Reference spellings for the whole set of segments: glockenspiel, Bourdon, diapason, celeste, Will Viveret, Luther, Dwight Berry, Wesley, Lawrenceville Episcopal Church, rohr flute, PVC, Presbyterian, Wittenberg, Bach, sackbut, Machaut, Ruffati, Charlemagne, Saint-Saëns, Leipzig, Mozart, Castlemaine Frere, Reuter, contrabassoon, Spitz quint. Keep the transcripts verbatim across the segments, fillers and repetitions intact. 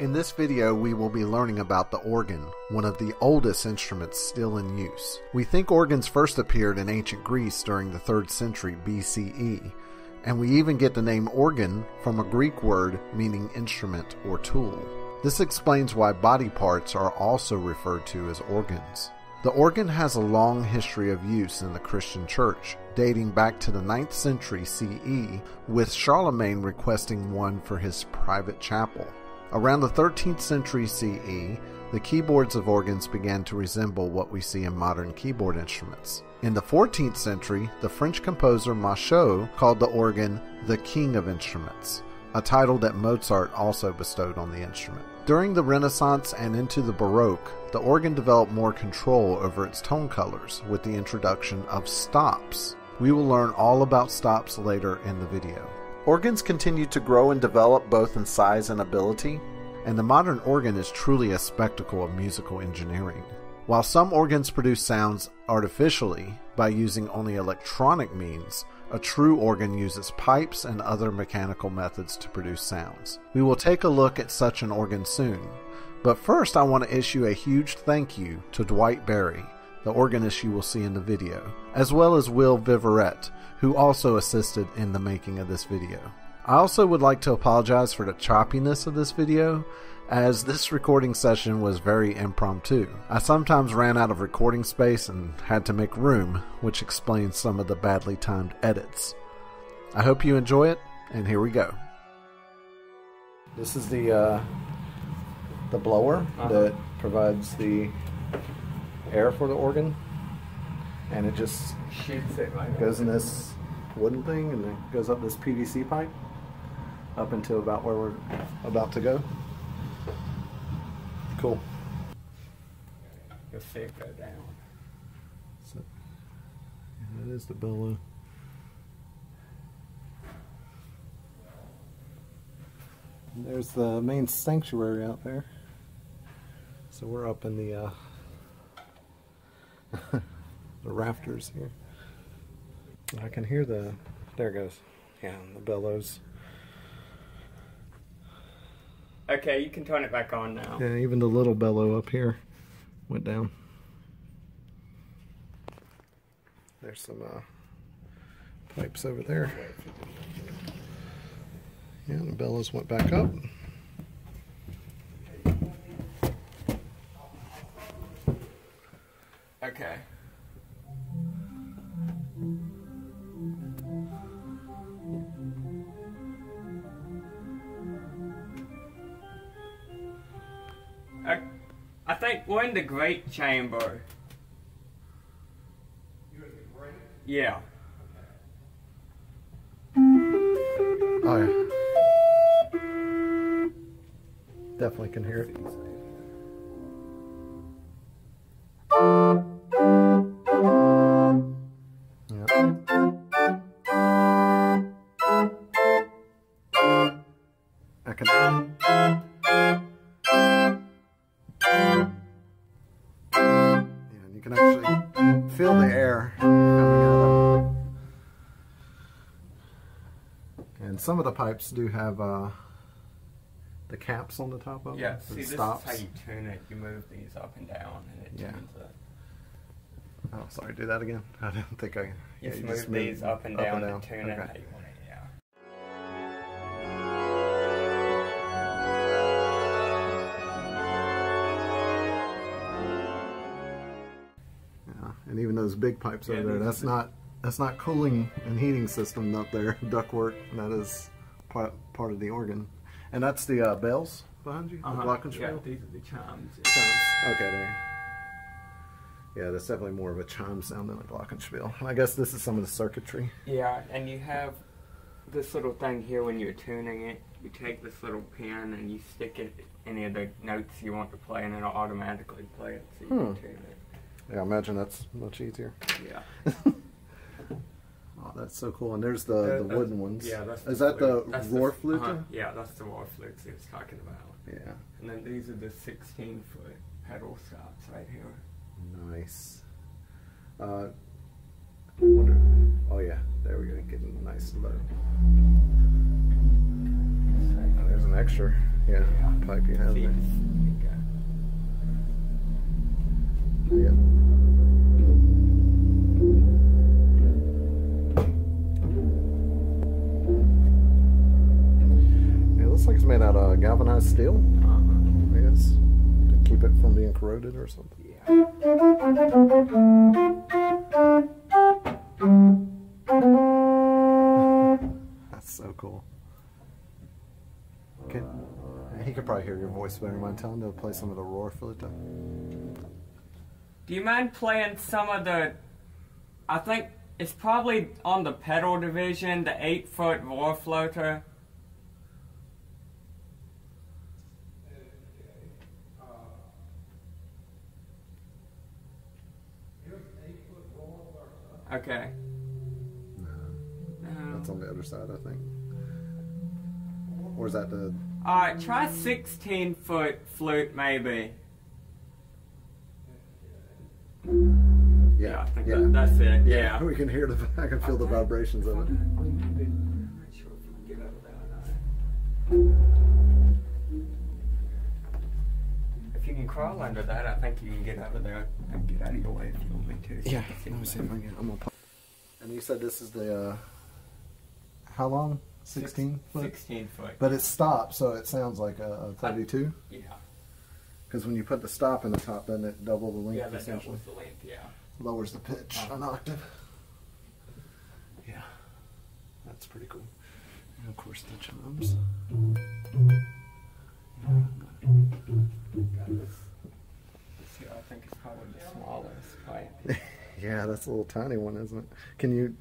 In this video, we will be learning about the organ, one of the oldest instruments still in use. We think organs first appeared in ancient Greece during the third century B C E, and we even get the name organ from a Greek word meaning instrument or tool. This explains why body parts are also referred to as organs. The organ has a long history of use in the Christian church, dating back to the ninth century C E, with Charlemagne requesting one for his private chapel. Around the thirteenth century C E, the keyboards of organs began to resemble what we see in modern keyboard instruments. In the fourteenth century, the French composer Machaut called the organ the King of Instruments, a title that Mozart also bestowed on the instrument. During the Renaissance and into the Baroque, the organ developed more control over its tone colors with the introduction of stops. We will learn all about stops later in the video. Organs continue to grow and develop both in size and ability, and the modern organ is truly a spectacle of musical engineering. While some organs produce sounds artificially by using only electronic means, a true organ uses pipes and other mechanical methods to produce sounds. We will take a look at such an organ soon, but first I want to issue a huge thank you to Dwight Berry, the organist you will see in the video, as well as Will Viveret, who also assisted in the making of this video. I also would like to apologize for the choppiness of this video, as this recording session was very impromptu. I sometimes ran out of recording space and had to make room, which explains some of the badly timed edits. I hope you enjoy it, and here we go. This is the, uh, the blower uh-huh. that provides the air for the organ, and it just it like goes in this wooden thing and it goes up this P V C pipe up until about where we're about to go. Cool. You'll see it go down. So, that is the bellow. And there's the main sanctuary out there. So we're up in the uh, the rafters here. I can hear the, there it goes. Yeah, the bellows. Okay, you can turn it back on now. Yeah, even the little bellow up here went down. There's some uh, pipes over there. Yeah, the bellows went back up. Okay. I think we're in the great chamber. You're in the great? Yeah. Oh yeah. Definitely can hear it. Yeah. I can. You can actually feel the air coming out of it. And some of the pipes do have uh, the caps on the top of yeah, them. Yeah, see, this stops. Is how you tune it. You move these up and down, and it yeah. tunes it. Oh, sorry, do that again? I didn't think I... Yeah, just you move just move these up and down, up and down. to tune okay. it how you want it. And even those big pipes yeah, over there, that's not that's not cooling and heating system up there, ductwork. That is part, part of the organ. And that's the uh, bells behind you, uh-huh. the glockenspiel? Yeah, these are the chimes. Yeah. Chimes, okay, there. Yeah, that's definitely more of a chime sound than a glockenspiel. And I guess this is some of the circuitry. Yeah, and you have this little thing here when you're tuning it. You take this little pin and you stick it any of the notes you want to play, and it'll automatically play it so you hmm. can tune it. Yeah, I imagine that's much easier. Yeah. Oh, that's so cool. And there's the, the, the wooden ones. Yeah, that's Is the that flute. the that's rohr flute? Uh-huh. Yeah, that's the rohr flute he was talking about. Yeah. And then these are the sixteen foot pedal stops right here. Nice. Uh, wonder, oh, yeah. There we go. Getting a nice low. Oh, there's an extra. Yeah, yeah. Pipe you have there. Yeah. It looks like it's made out of galvanized steel, I guess, to keep it from being corroded or something. Yeah. That's so cool. Okay. He could probably hear your voice better. Mind telling him to play some of the rohr flute? Do you mind playing some of the, I think it's probably on the pedal division, the eight foot rohr floater? Okay. No. No. That's on the other side, I think. Or is that the... Alright, try sixteen foot flute maybe. Yeah, yeah, I think yeah. That, that's it. Yeah. yeah, we can hear the, I can feel the vibrations of it. If you can crawl under that, I think you can get over there and get out of your way if you want me to. Yeah, let me see if I can. I'm gonna pop. And you said this is the, uh, how long? sixteen Six, foot? sixteen foot. But it's stopped, so it sounds like a thirty-two? Yeah. Because when you put the stop in the top, doesn't it double the length? Yeah, that doubles the length, yeah. Lowers the pitch uh-huh. an octave. Yeah, that's pretty cool. And of course the chimes. Got this. See, I think it's probably the smallest, right? Yeah, that's a little tiny one, isn't it? Can you,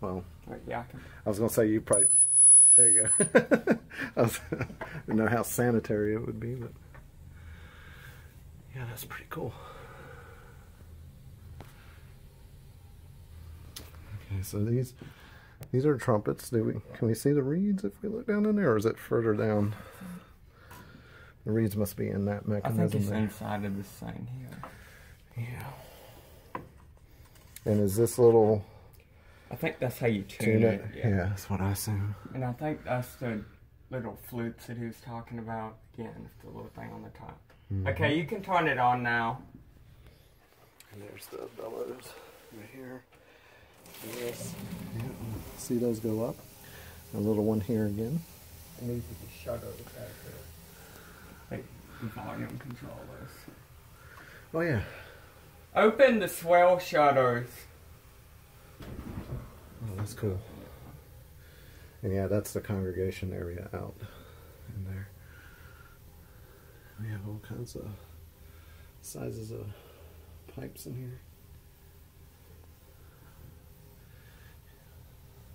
well, yeah, I, can. I was going to say you probably, there you go. I, was, I didn't know how sanitary it would be, but. Yeah, that's pretty cool. Okay, so these these are trumpets. Do we can we see the reeds if we look down in there, or is it further down? The reeds must be in that mechanism. I think it's there. Inside of the sign here. Yeah. And is this little? I think that's how you tune, tune it. it. Yeah. yeah, that's what I assume. And I think that's the little flutes that he was talking about. Again, it's the little thing on the top. Mm-hmm. Okay, you can turn it on now. And there's the bellows right here. Yes. Yeah. See those go up? A little one here again. And these are the shutters back there. The volume controllers. Oh yeah. Open the swell shutters. Oh, that's cool. And yeah, that's the congregation area out in there. We have all kinds of sizes of pipes in here.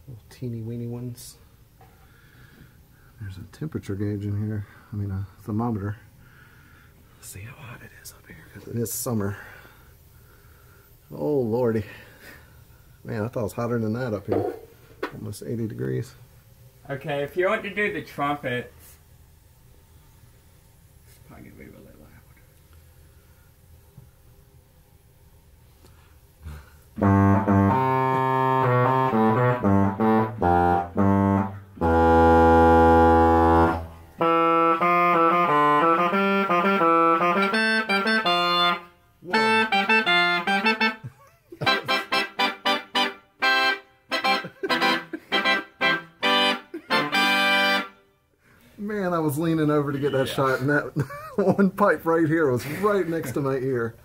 Little teeny weeny ones. There's a temperature gauge in here. I mean a thermometer. Let's see how hot it is up here because it is summer. Oh lordy. Man, I thought it was hotter than that up here. Almost eighty degrees. Okay, if you want to do the trumpet, I can be really loud. Man, I was leaning over to get that yeah. shot and that... One pipe right here was right next to my ear.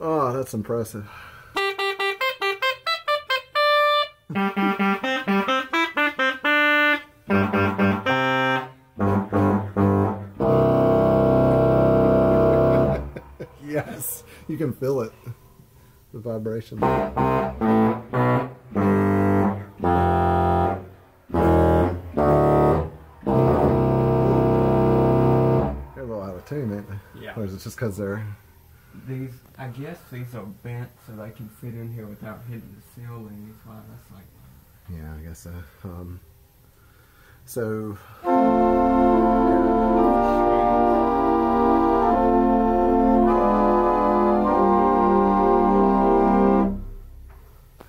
Oh, that's impressive. Yes, you can feel it, the vibration. Or is it just because they're... These, I guess these are bent so they can fit in here without hitting the ceiling. That's why that's like... Yeah, I guess so. Um, so...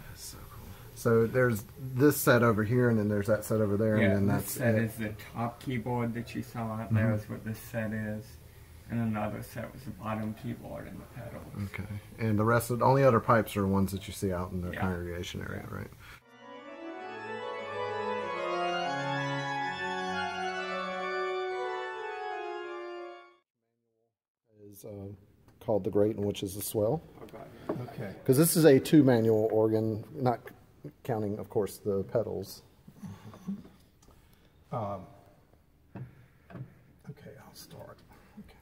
That's so cool. So there's this set over here, and then there's that set over there, yeah, and then that's set it. Is the top keyboard that you saw out there, mm-hmm. is what this set is, and then the other set was the bottom keyboard and the pedals. Okay, and the rest of the only other pipes are ones that you see out in the yeah. congregation area, yeah. right? Is uh, called the Great, and which is the swell. Okay. Because this is a two-manual organ, not counting, of course, the pedals. Mm-hmm. um, okay, I'll start. Okay.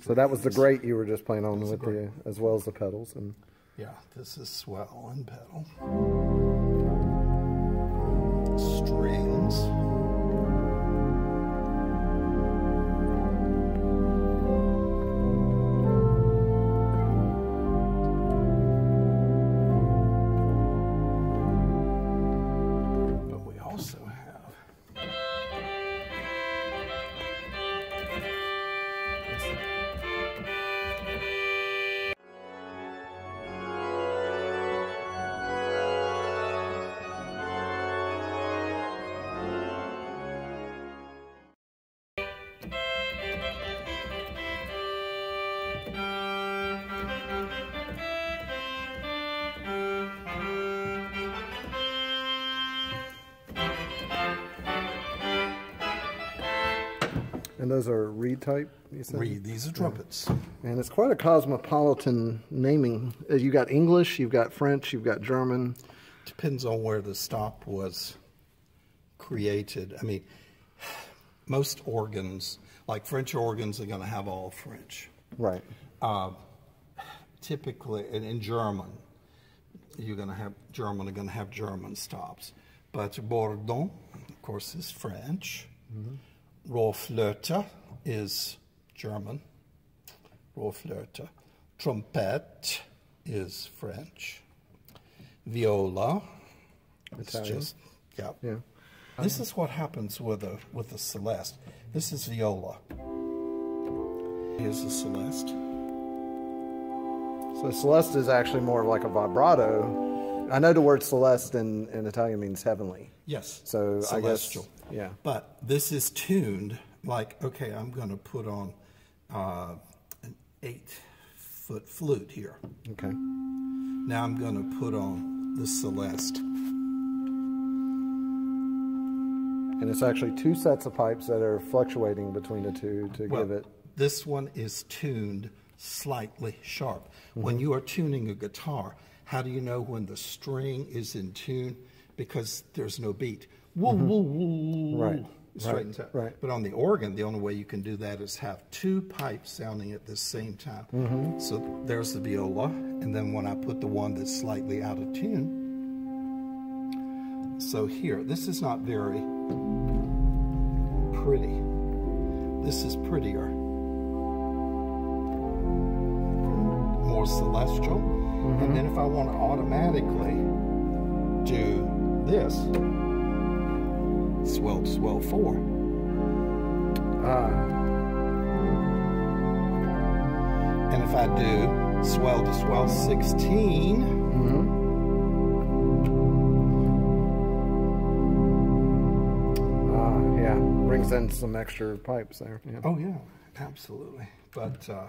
So that was the great you were just playing on with the, as well as the pedals. And yeah, this is swell and pedal. Strings. But we also have... And those are reed type, you said? Reed, these are trumpets. Yeah. And it's quite a cosmopolitan naming. You got English, you've got French, you've got German. Depends on where the stop was created. I mean, most organs, like French organs, are going to have all French. Right. Uh, typically, and in German, you're going to have German, are going to have German stops. But Bourdon, of course, is French. Mm-hmm. Rohr flute is German. Rohr flute. Trompette is French. Viola. Italian. It's just, yeah. yeah. This um, is what happens with a with a celeste. This is viola. Here's the celeste. So celeste is actually more like a vibrato. I know the word celeste in, in Italian means heavenly. Yes. So celestial. I guess. Yeah. But this is tuned like, okay, I'm going to put on uh, an eight-foot flute here. Okay. Now I'm going to put on the celeste. And it's actually two sets of pipes that are fluctuating between the two to well, give it... This one is tuned slightly sharp. Mm-hmm. When you are tuning a guitar, how do you know when the string is in tune? Because there's no beat. Woo, mm-hmm. woo, woo, woo, right. Straight right. right. But on the organ, the only way you can do that is have two pipes sounding at the same time. Mm-hmm. So there's the viola, and then when I put the one that's slightly out of tune, so here, this is not very pretty. This is prettier. More celestial. Mm-hmm. And then if I want to automatically do this, swell to swell four. Ah. And if I do swell to swell sixteen, mm-hmm. ah, yeah, brings in some extra pipes there. Yeah. Oh yeah, absolutely. But uh,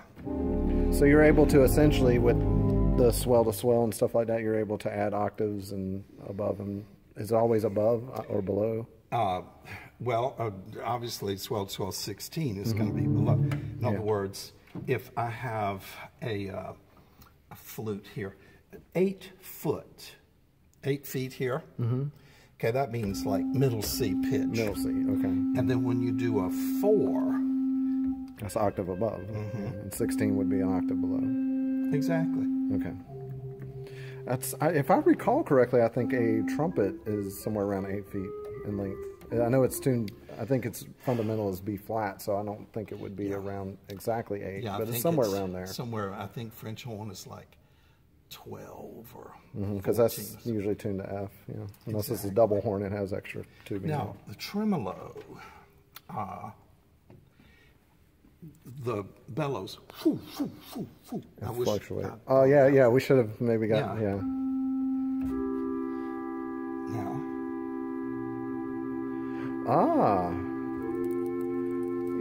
so you're able to essentially with the swell to swell and stuff like that, you're able to add octaves and above and is it always above or below? Uh, well, uh, obviously, twelve, twelve, sixteen is mm-hmm. going to be below. In yeah. other words, if I have a uh, a flute here, eight foot, eight feet here. Mm-hmm. Okay, that means like middle C pitch. Middle C, okay. And then when you do a four. That's an octave above. Mm-hmm. And sixteen would be an octave below. Exactly. Okay. That's, I, if I recall correctly, I think a trumpet is somewhere around eight feet in length. I know it's tuned, I think its fundamental is B flat, so I don't think it would be yeah. around exactly eight, yeah, but it's somewhere it's around there. Somewhere, I think French horn is like twelve or because mm-hmm, that's usually tuned to F, yeah. Unless exactly. it's a double horn, it has extra tubing. Now, the tremolo, uh, the bellows, whoo, whoo, whoo, whoo. It I fluctuates. Wish, I, oh, yeah, yeah, we should have maybe gotten, yeah. yeah. Ah,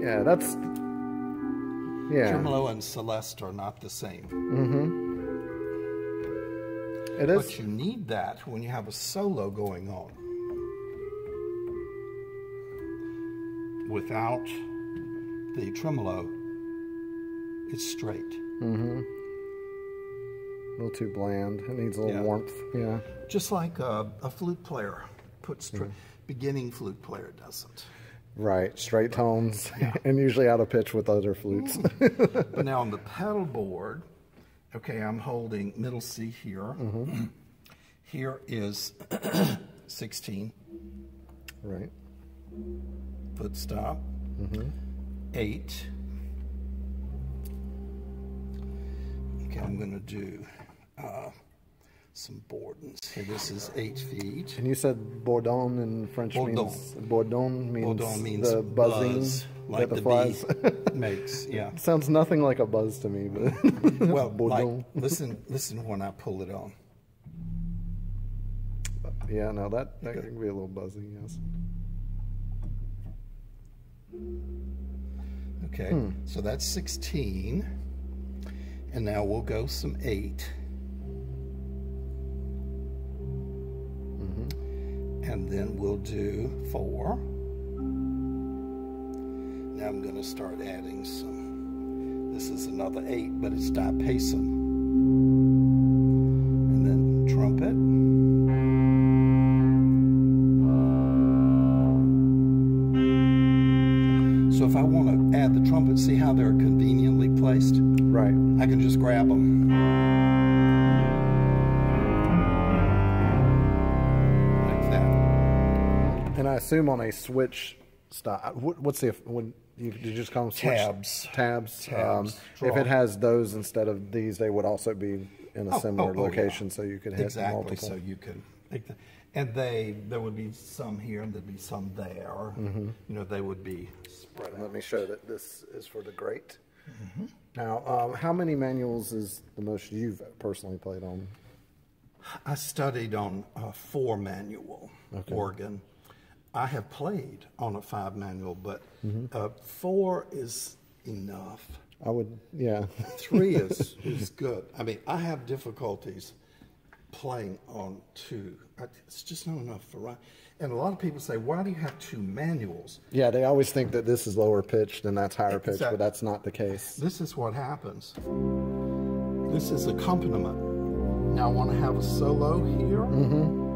yeah, that's, yeah. Tremolo and celeste are not the same. Mm-hmm. It is. But you need that when you have a solo going on. Without the tremolo, it's straight. Mm-hmm. A little too bland. It needs a little yeah. warmth, yeah. Just like a, a flute player puts... Yeah. Beginning flute player doesn't. Right, straight tones, yeah. and usually out of pitch with other flutes. But now on the pedal board, okay, I'm holding middle C here. Mm-hmm. Here is sixteen. Right. Foot stop. Mm-hmm. Eight. Okay, I'm going to do... Uh, some Bordons. So this is eight feet. And you said Bourdon in French Bourdon. means Bourdon means, Bourdon means the buzzing buzz, like that the flies makes. Yeah, it sounds nothing like a buzz to me, but well, Bourdon. Like, listen, listen when I pull it on. Yeah, now that that okay. can be a little buzzing, yes. Okay, hmm. so that's sixteen, and now we'll go some eight. And then we'll do four. Now I'm going to start adding some. This is another eight, but it's diapason. And then trumpet. So if I want to add the trumpet, see how they're conveniently placed? Right. I can just grab them. And I assume on a switch stop, what, what's the, when you, you just call them switch? Tabs. Tabs. Tabs. Um, if it has those instead of these, they would also be in a oh, similar oh, location, oh, yeah. so you could hit exactly. multiple. Exactly, so you could. And they, there would be some here and there'd be some there. Mm-hmm. You know, they would be spread out. Let me show that this is for the grate. Mm-hmm. Now, um, how many manuals is the most you've personally played on? I studied on a four manual okay. organ. I have played on a five manual, but mm-hmm. uh, four is enough. I would, yeah. Three is, is good. I mean, I have difficulties playing on two. I, it's just not enough for right. And a lot of people say, why do you have two manuals? Yeah, they always think that this is lower pitched and that's higher pitched, exactly. but that's not the case. This is what happens. This is accompaniment. Now I want to have a solo here. Mm-hmm.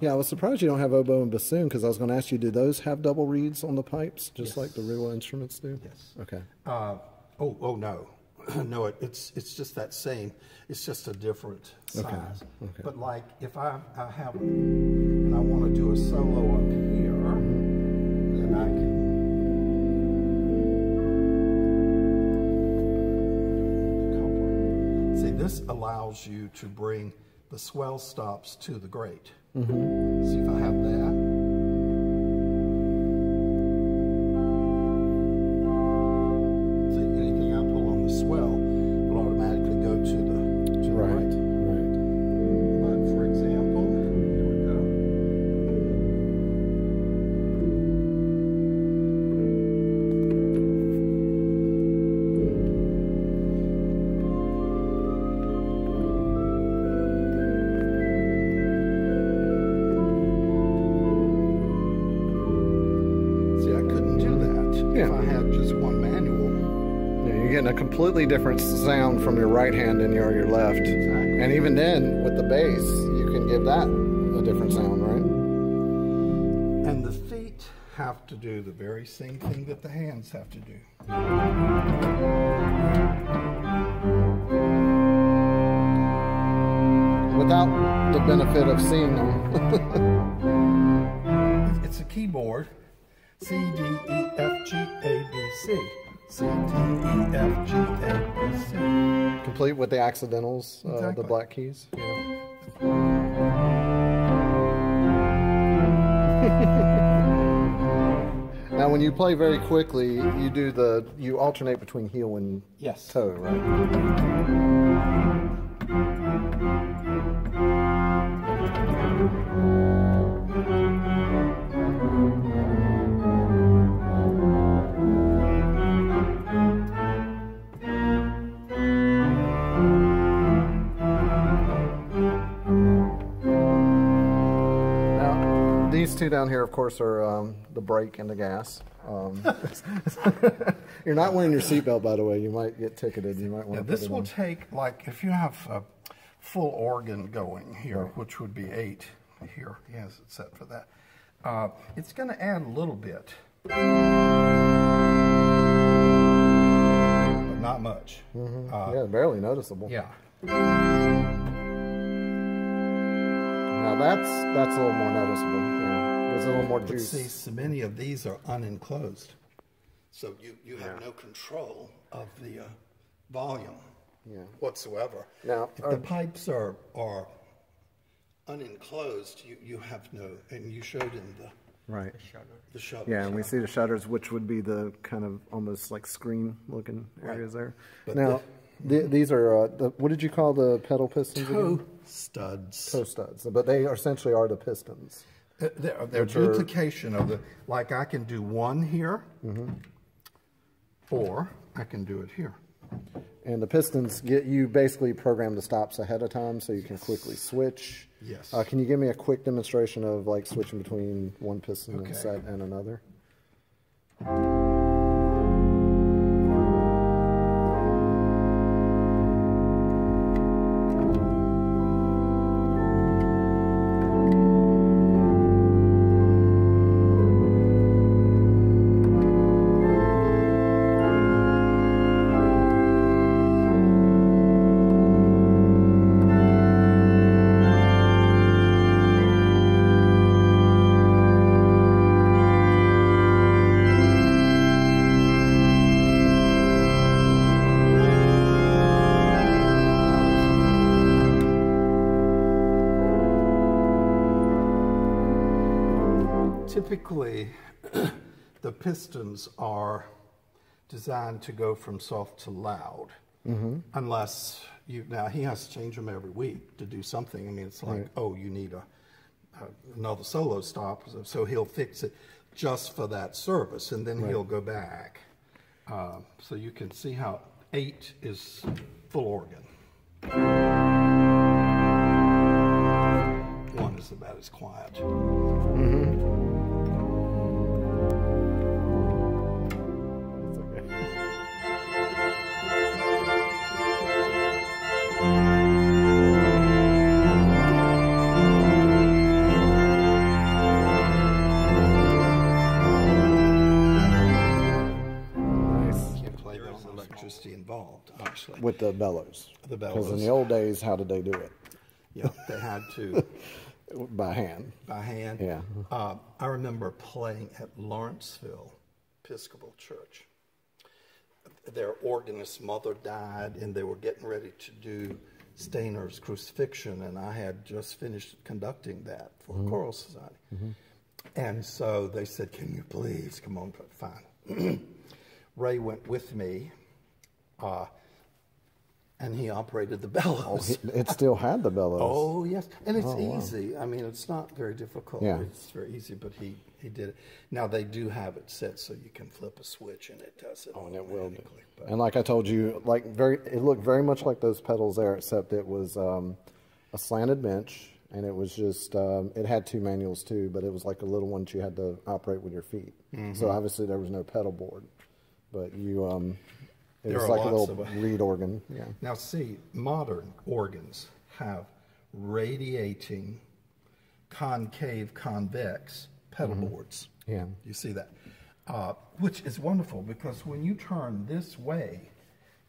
Yeah, I was surprised you don't have oboe and bassoon because I was going to ask you, do those have double reeds on the pipes, just yes. like the real instruments do? Yes. Okay. Uh, oh, oh no, no, it, it's it's just that same. It's just a different size. Okay. Okay. But like if I I have and I want to do a solo up here, then I can. See, this allows you to bring the swell stops to the grate. Mm-hmm. See if I have that. See, anything I pull on the swell will automatically go to the to the right. right. Right. But for example, here we go. getting a completely different sound from your right hand than your your left. Exactly. And even then, with the bass, you can give that a different sound, right? And the feet have to do the very same thing that the hands have to do. Without the benefit of seeing them. It's a keyboard. C, D, E, F, G, A, B, C. C, D, E, F, G, A, B, C. Complete with the accidentals, uh, exactly. The black keys. Yeah. Now, when you play very quickly, you do the you alternate between heel and yes. toe, right? These two down here, of course, are um, the brake and the gas. Um, you're not wearing your seatbelt, by the way. You might get ticketed. You might want yeah, to. This will on. Take, like, if you have a full organ going here, right. Which would be eight here. Yes, it's set for that. Uh, it's going to add a little bit, but not much. Mm-hmm. uh, yeah, barely noticeable. Yeah. Now that's that's a little more noticeable. Yeah. There's a little more juice. But see, so many of these are unenclosed, so you you have yeah. no control of the uh, volume yeah. whatsoever. Now, if the pipes are are unenclosed, you you have no. And you showed in the right the shutter. The shutter. Yeah, and we see the shutters, which would be the kind of almost like screen-looking areas right. there. But now. The, The, these are, uh, the, what did you call the pedal pistons Toe again? studs. Toe studs, but they are essentially are the pistons. Uh, they're they're duplication are, of the, like I can do one here, mm-hmm. or I can do it here. And the pistons get you basically program the stops ahead of time so you yes. can quickly switch. Yes. Uh, can you give me a quick demonstration of like switching between one piston okay. and set and another? Typically, the pistons are designed to go from soft to loud, mm-hmm. unless you, now he has to change them every week to do something. I mean, it's like, right. oh, you need a, a, another solo stop, so he'll fix it just for that service, and then right. he'll go back. Uh, so you can see how eight is full organ. One is about as quiet. Mm-hmm. Actually. With the bellows. The bellows. Because in the old days, how did they do it? Yeah, they had to. By hand. By hand. Yeah. Uh, I remember playing at Lawrenceville Episcopal Church. Their organist's mother died, and they were getting ready to do Stainer's Crucifixion, and I had just finished conducting that for mm-hmm. Choral Society. Mm-hmm. And so they said, can you please come on? Fine. Ray went with me. Uh, and he operated the bellows. Oh, it still had the bellows. Oh, yes. And it's oh, easy. Wow. I mean, it's not very difficult. Yeah. It's very easy, but he, he did it. Now, they do have it set so you can flip a switch, and it does it oh, and it will do. And like I told you, like very, it looked very much like those pedals there, except it was um, a slanted bench, and it was just, um, it had two manuals, too, but it was like a little one that you had to operate with your feet. Mm-hmm. So, obviously, there was no pedal board, but you... Um, It was like a little reed organ. Yeah. Now see, modern organs have radiating, concave, convex pedal mm-hmm. boards. Yeah. You see that? Uh, which is wonderful because when you turn this way,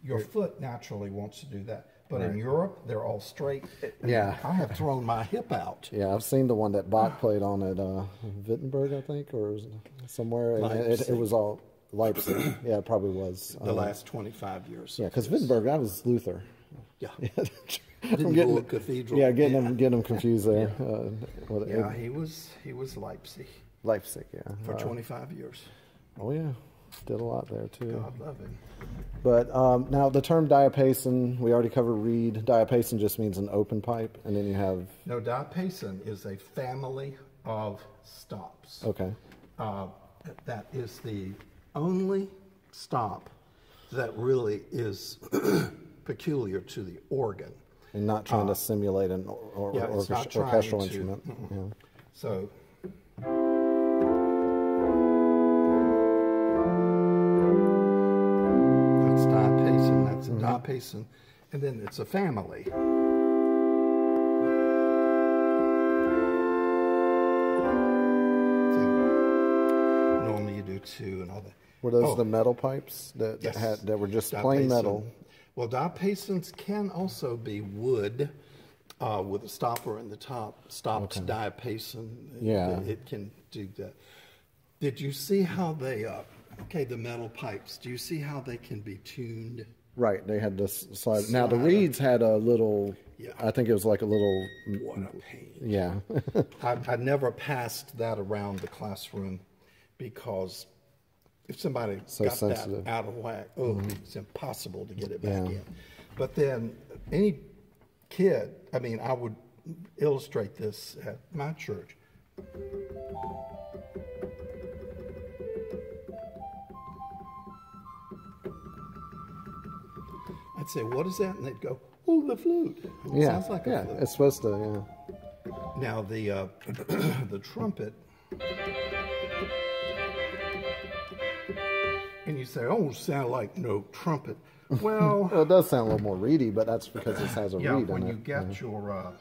your it, foot naturally wants to do that. But right. in Europe, they're all straight. Yeah. I have thrown my hip out. Yeah, I've seen the one that Bach played on at uh, Wittenberg, I think, or somewhere. And it, it was all Leipzig. Yeah, it probably was. The um, last twenty-five years. Yeah, because Wittenberg, that was Luther. Yeah. Didn't getting, go to cathedral. Yeah, getting yeah. them getting them confused there. Yeah, uh, with, yeah it, he was he was Leipzig. Leipzig, yeah. For uh, twenty-five years. Oh yeah, did a lot there too. God love him. But um, now the term diapason, we already covered reed. Diapason just means an open pipe, and then you have no diapason is a family of stops. Okay. Uh, that is the only stop that really is peculiar to the organ. And not trying uh, to simulate an or, or, yeah, or, or, orchestral to, instrument. Mm -mm. Yeah. So. That's diapason, that's mm -hmm. a diapason, and then it's a family. So normally you do two and all that. Were those oh. the metal pipes that, yes. that, had, that were just diapason. Plain metal? Well, diapasons can also be wood uh, with a stopper in the top, stops okay. diapason. Yeah. It, it can do that. Did you see how they, uh, okay, the metal pipes, do you see how they can be tuned? Right, they had this slide. slide now, the reeds up. Had a little, yeah. I think it was like a little. What a pain. Yeah. I, I never passed that around the classroom because if somebody so got sensitive. That out of whack, oh, mm-hmm. it's impossible to get it back yeah. in. But then any kid, I mean, I would illustrate this at my church. I'd say, what is that? And they'd go, oh, the flute. It yeah. sounds like yeah. a flute. It's supposed to, yeah. Now, the, uh, the trumpet. And you say, oh, sound like no trumpet. Well, well, it does sound a little more reedy, but that's because it has a yeah, reed in it. Yeah, when you get yeah. your... Uh,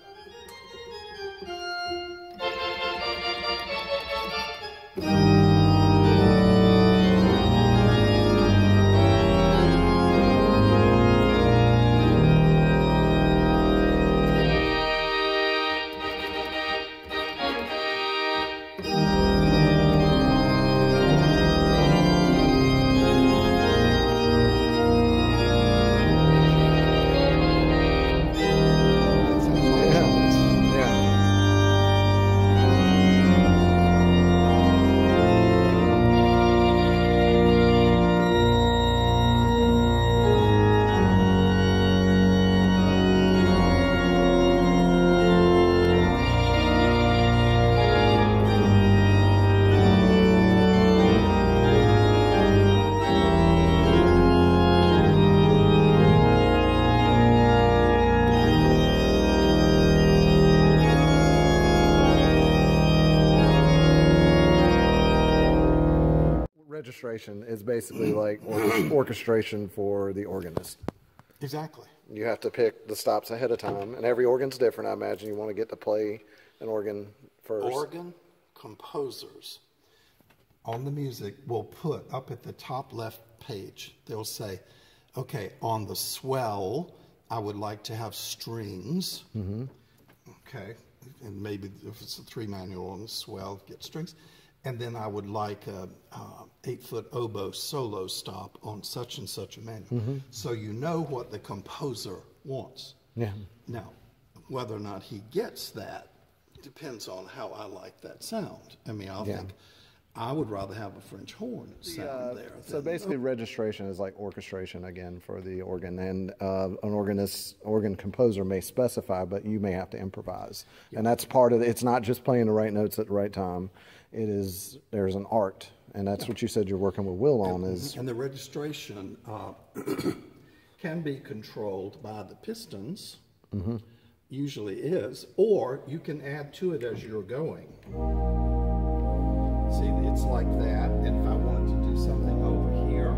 is basically like orchestration for the organist. Exactly. You have to pick the stops ahead of time, and every organ's different. I imagine you want to get to play an organ first. Organ composers on the music will put up at the top left page, they'll say, okay, on the swell, I would like to have strings. Mm-hmm. Okay. And maybe if it's a three manual on the swell, get strings. And then I would like a uh, eight-foot oboe solo stop on such and such a manual. Mm-hmm. So you know what the composer wants. Yeah. Now, whether or not he gets that depends on how I like that sound. I mean, I yeah. think I would rather have a French horn sound uh, there. So than, basically, oh. registration is like orchestration again for the organ, and uh, an organist, organ composer may specify, but you may have to improvise, yeah. and that's part of it. It's not just playing the right notes at the right time. It is, there's an art, and that's yeah. what you said you're working with Will on. And, is and the registration uh, can be controlled by the pistons, mm-hmm. usually is, or you can add to it as you're going. See, it's like that, and if I wanted to do something over here,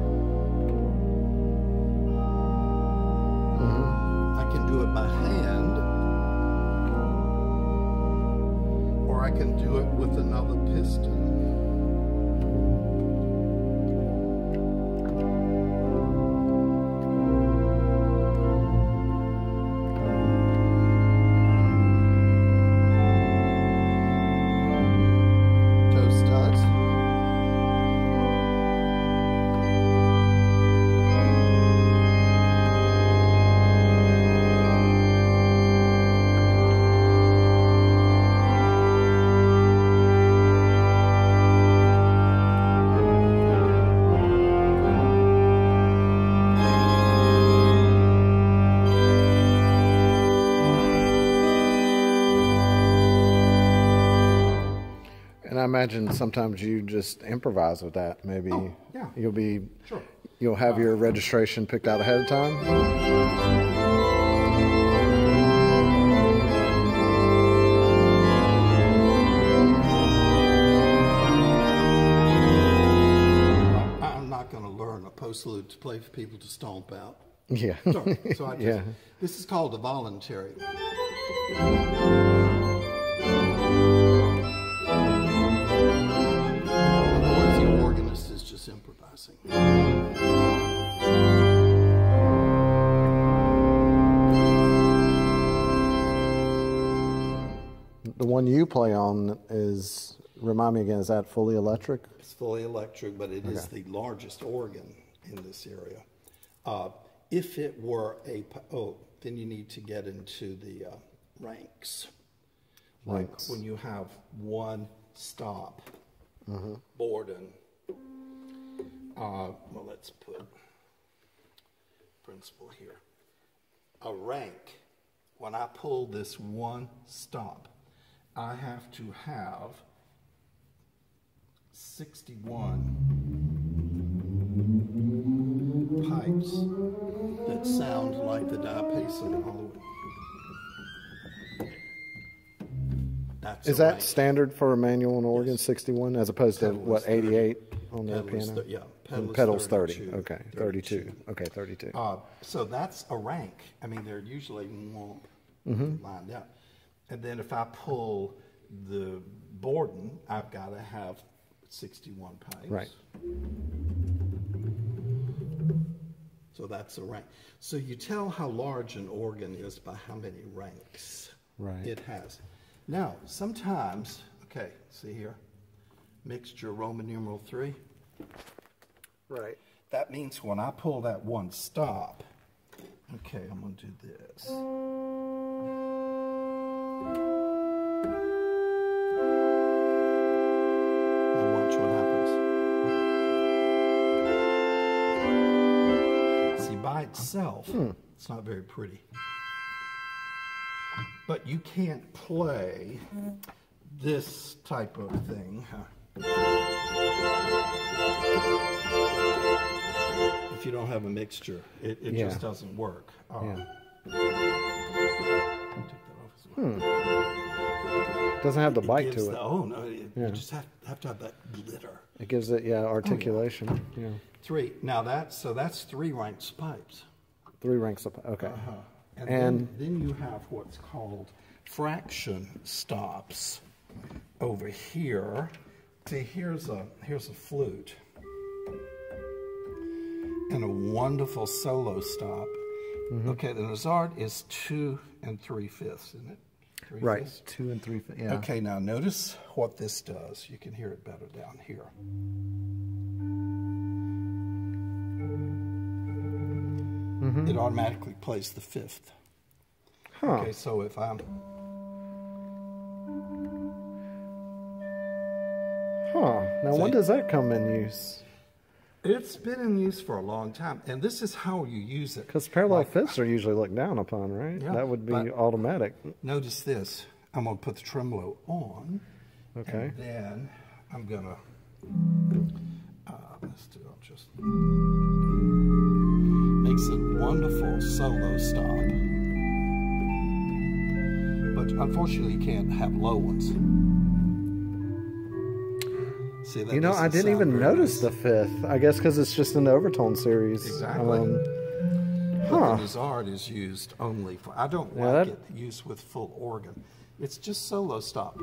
do it by hand, or I can do it with another piston. I imagine sometimes you just improvise with that. Maybe oh, yeah. you'll be, sure. you'll have your registration picked out ahead of time. I'm not going to learn a postlude to play for people to stomp out. Yeah. Sorry. So I just, yeah. This is called a voluntary. Improvising. The one you play on is, remind me again, is that fully electric? It's fully electric, but it okay. is the largest organ in this area. Uh, if it were a, oh, then you need to get into the uh, ranks. Like ranks. When you have one stop, mm-hmm. Borden. Uh, well, let's put principle here. A rank, when I pull this one stop, I have to have sixty-one pipes that sound like the diapason all the way. That's Is that rank. standard for a manual and organ, yes. sixty-one, as opposed to, what, eighty-eight on the piano? Th yeah, pedals, pedals thirty. Okay, thirty-two. Okay, thirty-two. Uh, so that's a rank. I mean, they're usually more mm-hmm. lined up. And then if I pull the Borden, I've got to have sixty-one pipes. Right. So that's a rank. So you tell how large an organ is by how many ranks right. it has. Now, sometimes, okay, see here, mixture Roman numeral three. Right. That means when I pull that one stop, okay, I'm going to do this. Now watch what happens. See, by itself, hmm. it's not very pretty. But you can't play this type of thing. Huh? If you don't have a mixture, it, it yeah. just doesn't work. Oh. Yeah. I'll take that off as well. Hmm. Doesn't have the it bite to it. The, oh, no. It, yeah. You just have, have to have that glitter. It gives it, yeah, articulation. Oh, yeah. Yeah. Three. Now, that's, so that's three ranks pipes. Three ranks of pipes. Okay. Uh-huh. And, and then, then you have what's called fraction stops over here. See, here's a, here's a flute and a wonderful solo stop. Mm-hmm. Okay, the Mozart is two and three-fifths, isn't it? Three right, fifths? two and three-fifths, yeah. Okay, now notice what this does. You can hear it better down here. Mm-hmm. It automatically plays the fifth. Huh. Okay, so if I'm... Huh. Now, when does that come in use? It's been in use for a long time, and this is how you use it. Because parallel like, fifths are usually looked down upon, right? Yeah, that would be automatic. Notice this. I'm going to put the tremolo on. Okay. And then I'm going to... Uh, let's do it just... Makes a wonderful solo stop, but unfortunately you can't have low ones. See, that you know, I didn't even notice nice. the fifth. I guess because it's just an overtone series. Exactly. Um, But huh. the Mozart is used only for, I don't yeah, like that... it used with full organ. It's just solo stop.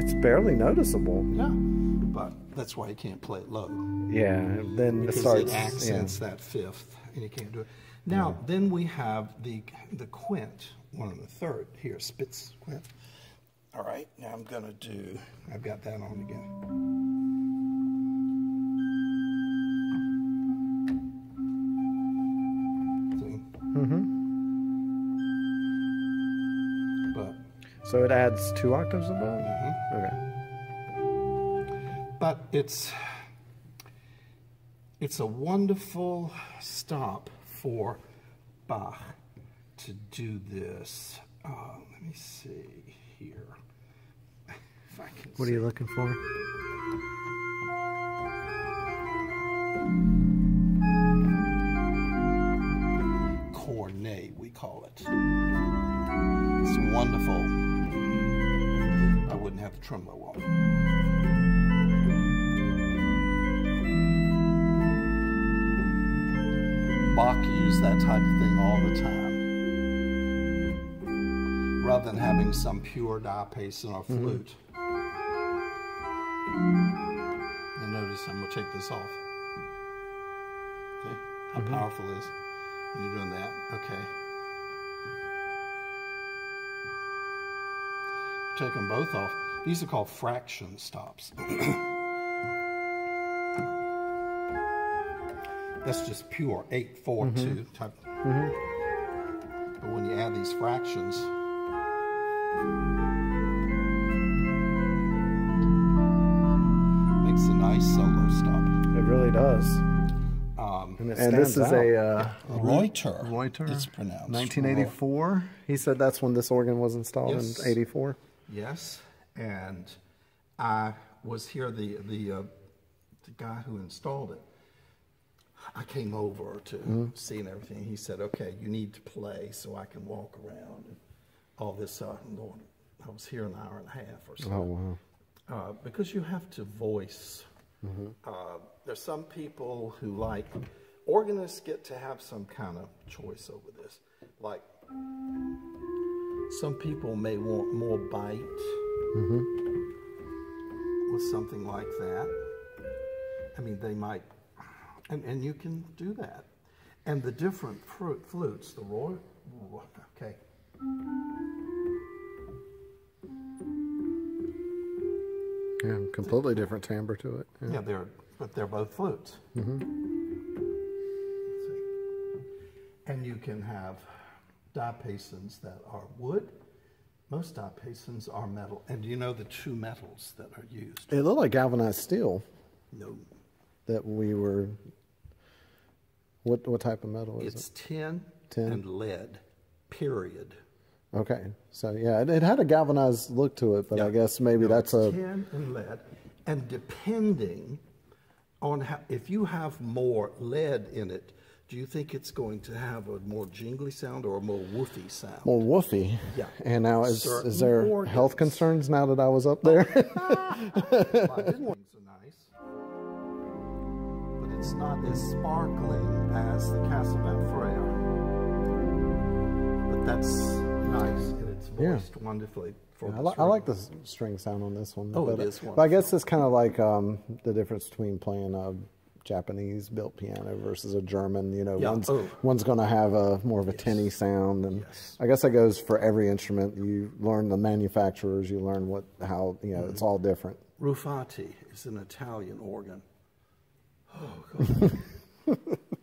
It's barely noticeable. Yeah, but that's why you can't play it low. Yeah, and then because it starts, it accents yeah. that fifth, and you can't do it. Now, yeah. then we have the the quint, one and the third here, Spitz quint. All right, now I'm gonna do, I've got that on again. Mm-hmm. But so it adds two octaves above? Mm-hmm. Okay. But it's it's a wonderful stop for Bach to do this. Uh, let me see here. If I can what see. Are you looking for? Cornet, we call it. It's wonderful. I wouldn't have the tremolo on. Bach used that type of thing all the time. Rather than having some pure diapason or flute. Mm-hmm. And notice I'm going to take this off. See how mm-hmm. powerful it is. When you're doing that, okay. Take them both off. These are called fraction stops. That's just pure eight, four, mm-hmm. two type. Mm-hmm. But when you add these fractions, it makes a nice solo stop. It really does. And, and this is out. a uh, Reuter. Reuter. It's pronounced. nineteen eighty-four. Roy. He said that's when this organ was installed yes. in eighty-four. Yes. And I was here. The the uh, the guy who installed it. I came over to mm-hmm. see and everything. He said, "Okay, you need to play so I can walk around and all this." Uh, Lord, I was here an hour and a half or so. Oh wow! Uh, because you have to voice. Mm-hmm. uh, there's some people who like. Organists get to have some kind of choice over this. Like, some people may want more bite mm-hmm. with something like that. I mean, they might, and, and you can do that. And the different fruit flutes, the rohr, okay. Yeah, completely different timbre to it. Yeah, yeah they're, but they're both flutes. Mm-hmm. And you can have diapasons that are wood. Most diapasons are metal. And you know the two metals that are used. It looked like galvanized steel. No. That we were... What what type of metal is it's it? It's tin, tin and lead, period. Okay. So, yeah, it, it had a galvanized look to it, but yeah. I guess maybe no, that's a... tin and lead. And depending on how... If you have more lead in it, do you think it's going to have a more jingly sound or a more woofy sound? More woofy. Yeah. And now is, is there organs. Health concerns now that I was up there? Well, I didn't want so nice, but it's not as sparkling as the Castlemaine Frere. But that's nice, and it's voiced yeah. wonderfully. For yeah, I, li I like the string sound on this one. Oh, but, it is wonderful. But I guess it's kind of like um, the difference between playing a Japanese-built piano versus a German, you know, yeah. one's, oh. one's going to have a more of a yes. tinny sound, and yes. I guess that goes for every instrument. You learn the manufacturers, you learn what, how, you know, mm-hmm. it's all different. Ruffati is an Italian organ. Oh, God.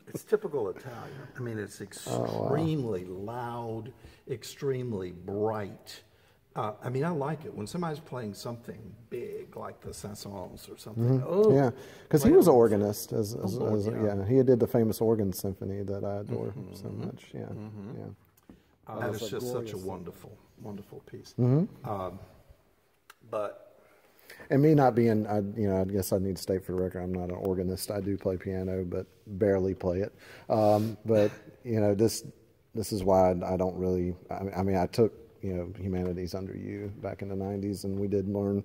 It's typical Italian. I mean, it's extremely oh, wow. loud, extremely bright. Uh, I mean, I like it when somebody's playing something big like the Saint-Saëns or something. Mm-hmm. Oh, yeah, because he was an organist. As, as, oh, Lord, as yeah. yeah, he did the famous organ symphony that I adore mm-hmm. so much. Yeah, mm-hmm. yeah. Uh, that is like just glorious. Such a wonderful, wonderful piece. Mm-hmm. um, but and me not being, I, you know, I guess I need to state for the record, I'm not an organist. I do play piano, but barely play it. Um, but you know, this this is why I, I don't really. I mean, I, mean, I took. You know, humanities under you back in the nineties, and we did learn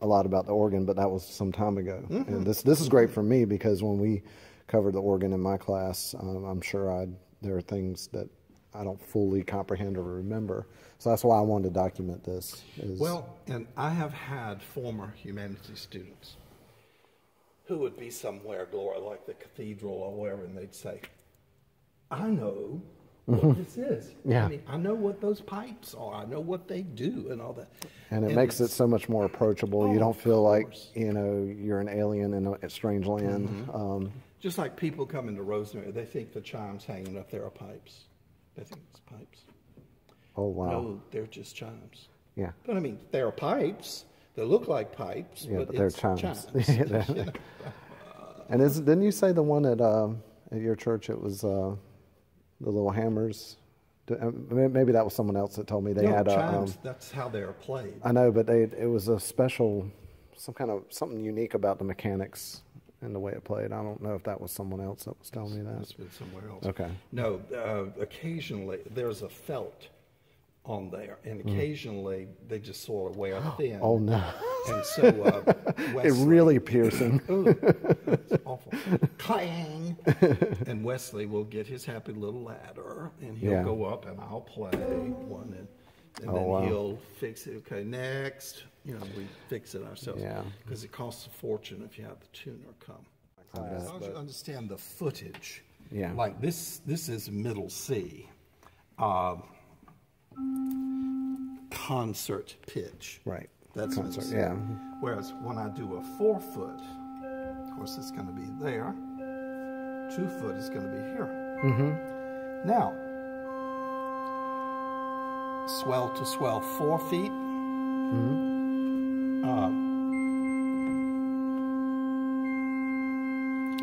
a lot about the organ, but that was some time ago. Mm-hmm. And this this is great for me because when we covered the organ in my class, um, I'm sure I'd, there are things that I don't fully comprehend or remember. So that's why I wanted to document this. Is well, and I have had former humanities students who would be somewhere, Gloria, like the cathedral or wherever, and they'd say, I know what this is. Yeah. I mean, I know what those pipes are. I know what they do and all that. And it and makes it so much more approachable. Oh, you don't feel like, you know, you're an alien in a strange land. Mm-hmm. um, Just like people come into Rosemary, they think the chimes hanging up there are pipes. They think it's pipes. Oh, wow. No, they're just chimes. Yeah. But, I mean, there are pipes. They look like pipes, yeah, but, but they're chimes. chimes. You know? And is, didn't you say the one at, uh, at your church, it was... Uh, the little hammers. Maybe that was someone else that told me they no, had chimes, a. Um, that's how they are played. I know, but they it was a special, some kind of something unique about the mechanics and the way it played. I don't know if that was someone else that was telling me that. It's been somewhere else. Okay. No, uh, occasionally there's a felt on there, and occasionally mm. they just sort of wear thin. Oh no! And so uh, Wesley, it really piercing. Ooh, that's awful. Clang! And Wesley will get his happy little ladder, and he'll yeah. go up, and I'll play one, and, and oh, then wow. he'll fix it. Okay, next, you know, we fix it ourselves because yeah. it costs a fortune if you have the tuner come. I bet, as long as you understand the footage, yeah. Like this, this is middle C. Uh, concert pitch. Right. That's concert, yeah. Whereas when I do a four foot, of course it's going to be there. Two foot is going to be here. Mm-hmm. Now, swell to swell four feet. Mm-hmm.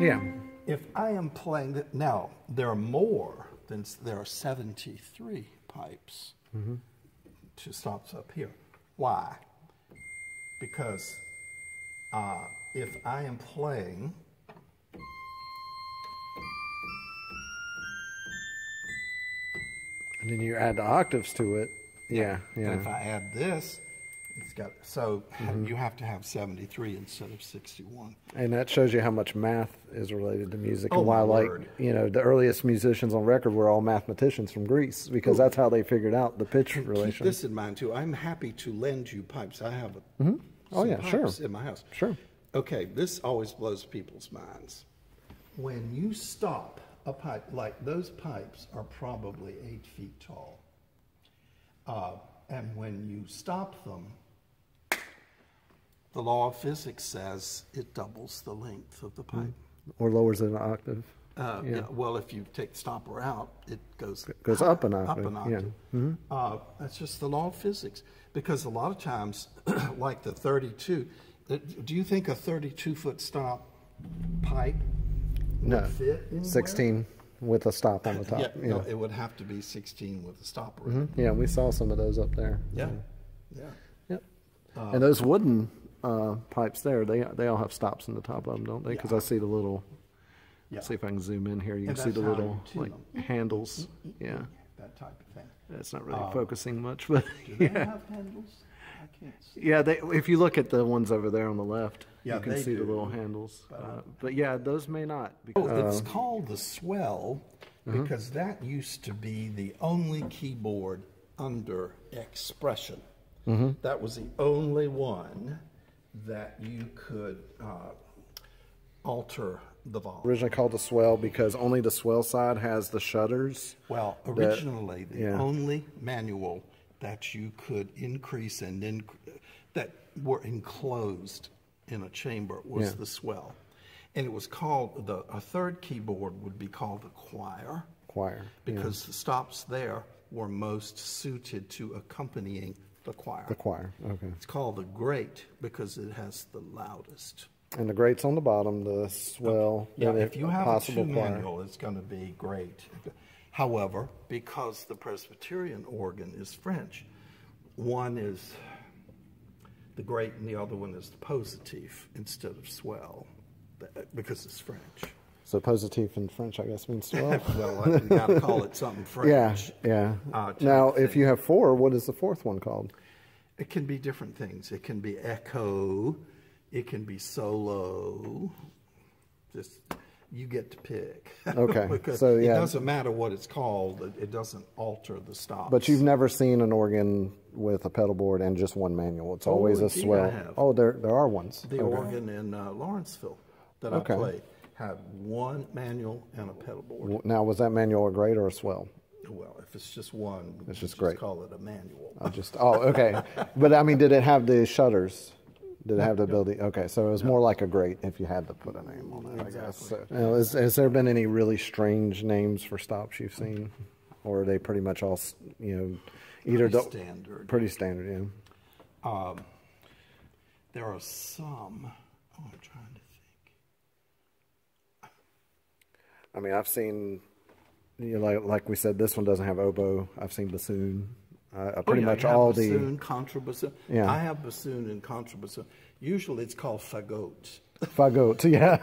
uh, yeah. If I am playing that now, there are more than there are seventy-three pipes. Mm-hmm. Two stops up here. Why? Because uh, if I am playing and then you add the octaves to it, yeah, yeah. And if I add this, it's got so mm-hmm. you have to have seventy-three instead of sixty-one. And that shows you how much math is related to music, oh, and why, like, word. you know, the earliest musicians on record were all mathematicians from Greece, because Ooh. that's how they figured out the pitch and relation. Keep this in mind too. I'm happy to lend you pipes. I have a, mm-hmm. oh some yeah, pipes sure. in my house. Sure. Okay, this always blows people's minds. When you stop a pipe, like those pipes are probably eight feet tall, uh, and when you stop them, the law of physics says it doubles the length of the pipe. Or lowers it an octave. Uh, yeah. Yeah, well, if you take the stopper out, it goes, it goes up an octave. Up an octave. Yeah. Mm-hmm. uh, that's just the law of physics. Because a lot of times, like the thirty-two, do you think a thirty-two foot stop pipe no. would fit anywhere? sixteen with a stop on the top. Yeah, yeah. No, it would have to be sixteen with a stopper. Mm-hmm. Yeah, we saw some of those up there. Yeah, yeah. Yep. Uh, and those wooden... Uh, pipes there, they they all have stops in the top of them, don't they? Because yeah. I see the little, yeah. let's see if I can zoom in here, you and can see the little like them. handles, yeah. That type of thing. It's not really um, focusing much, but do yeah. they have handles? I can't see. Yeah, they, if you look at the ones over there on the left, yeah, you can see do. the little handles. But, uh, but yeah, those may not. Because, oh, it's uh, called the swell because uh-huh. that used to be the only keyboard under expression. Mm-hmm. That was the only one that you could uh, alter the volume. Originally called the swell because only the swell side has the shutters. Well, originally that, the yeah. only manual that you could increase and inc that were enclosed in a chamber was yeah. the swell, and it was called the a third keyboard would be called the choir. Choir, because yeah. the stops there were most suited to accompanying. The choir. The choir, okay. It's called the great because it has the loudest. And the great's on the bottom, the swell. Okay. Yeah, if you have a two manual, it's going to be great. However, because the Presbyterian organ is French, one is the great and the other one is the positive instead of swell because it's French. So positif in French, I guess, means twelve. Well, I've got to call it something French. Yeah, yeah. Uh, now, if you have four, what is the fourth one called? It can be different things. It can be echo. It can be solo. Just you get to pick. Okay. Because so yeah, it doesn't matter what it's called. It, it doesn't alter the stops. But you've never seen an organ with a pedal board and just one manual. It's always oh, a swell. Oh, there there are ones. The okay. organ in uh, Lawrenceville that okay. I played had one manual and a pedal board. Now, was that manual a grade or a swell? Well, if it's just one, it's we just, just great. Call it a manual. I just oh okay, but I mean, did it have the shutters? Did it have the ability? Okay, so it was more like a grate if you had to put a name on it, exactly. I guess. So, you know, is, has there been any really strange names for stops you've seen? Or are they pretty much all, you know, either... Pretty standard. Pretty standard, yeah. Um, there are some... Oh, I'm trying to think. I mean, I've seen, you know, like, like we said, this one doesn't have oboe. I've seen bassoon. Uh, pretty oh, yeah, much all bassoon, the contrabassoon. Yeah. I have bassoon and contrabassoon. Usually it's called fagot. Fagot, yeah.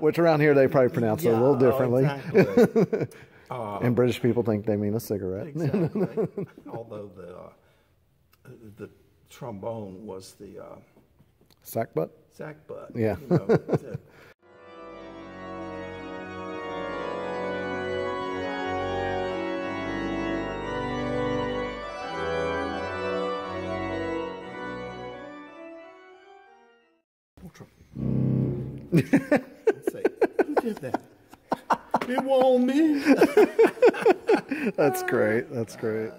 Which around here they probably pronounce yeah, it a little differently. Oh, exactly. uh, and British people think they mean a cigarette. Exactly. Although the uh, the trombone was the uh, sackbut. Sackbut. Yeah. You know, the, say, who did that? It won't me. That's great. That's great.